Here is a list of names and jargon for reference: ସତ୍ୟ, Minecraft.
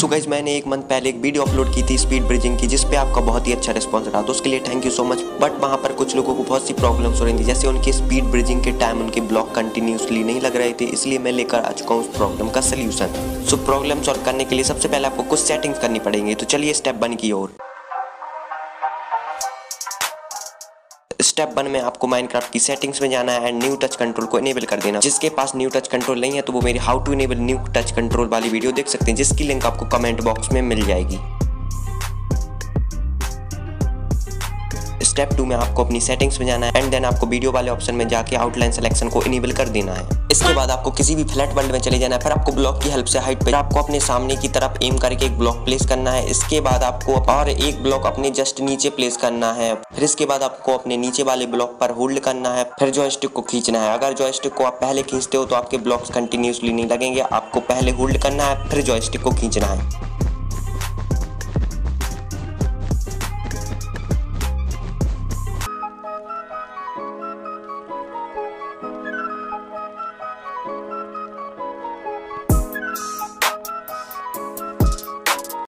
So guys मैंने एक month पहले एक वीडियो अपलोड की थी स्पीड ब्रिजिंग की, जिस पे आपका बहुत ही अच्छा रिस्पांस रहा, तो उसके लिए thank you so much. But वहाँ पर कुछ लोगों को बहुत सी प्रॉब्लम्स हो रही थी, जैसे उनके स्पीड ब्रिजिंग के टाइम उनके ब्लॉक कंटिन्यूसली नहीं लग रहे थे, इसलिए मैं लेकर आ चुका हूँ उस प्रॉब्लम का सोल्यूशन। सो प्रॉब्लम सॉल्व करने के लिए सबसे पहले आपको कुछ सेटिंग्स करनी पड़ेंगी, तो चलिए स्टेप 1 की ओर। स्टेप 1 में आपको माइनक्राफ्ट की सेटिंग्स में जाना है एंड न्यू टच कंट्रोल को इनेबल कर देना। जिसके पास न्यू टच कंट्रोल नहीं है तो वो मेरी how to enable new touch control वाली वीडियो देख सकते हैं, जिसकी लिंक आपको कमेंट बॉक्स में मिल जाएगी। स्टेप 2 में आपको अपनी सेटिंग्स में जाना है एंड देन आपको वीडियो वाले ऑप्शन में जाके आउटलाइन सिलेक्शन को इनेबल कर देना है। इसके बाद आपको किसी भी फ्लैट वर्ल्ड में चले जाना है, फिर आपको ब्लॉक की हेल्प से हाइट पर आपको अपने सामने की तरफ एम करके एक ब्लॉक प्लेस करना है। इसके बाद आपको और एक ब्लॉक अपने जस्ट नीचे प्लेस करना है, फिर इसके बाद आपको अपने नीचे वाले ब्लॉक पर होल्ड करना है, फिर जॉयस्टिक को खींचना है। अगर जॉयस्टिक को आप पहले खींचते हो तो आपके ब्लॉक्स कंटिन्यूसली नहीं लगेंगे, आपको पहले होल्ड करना है फिर जॉयस्टिक को खींचना है।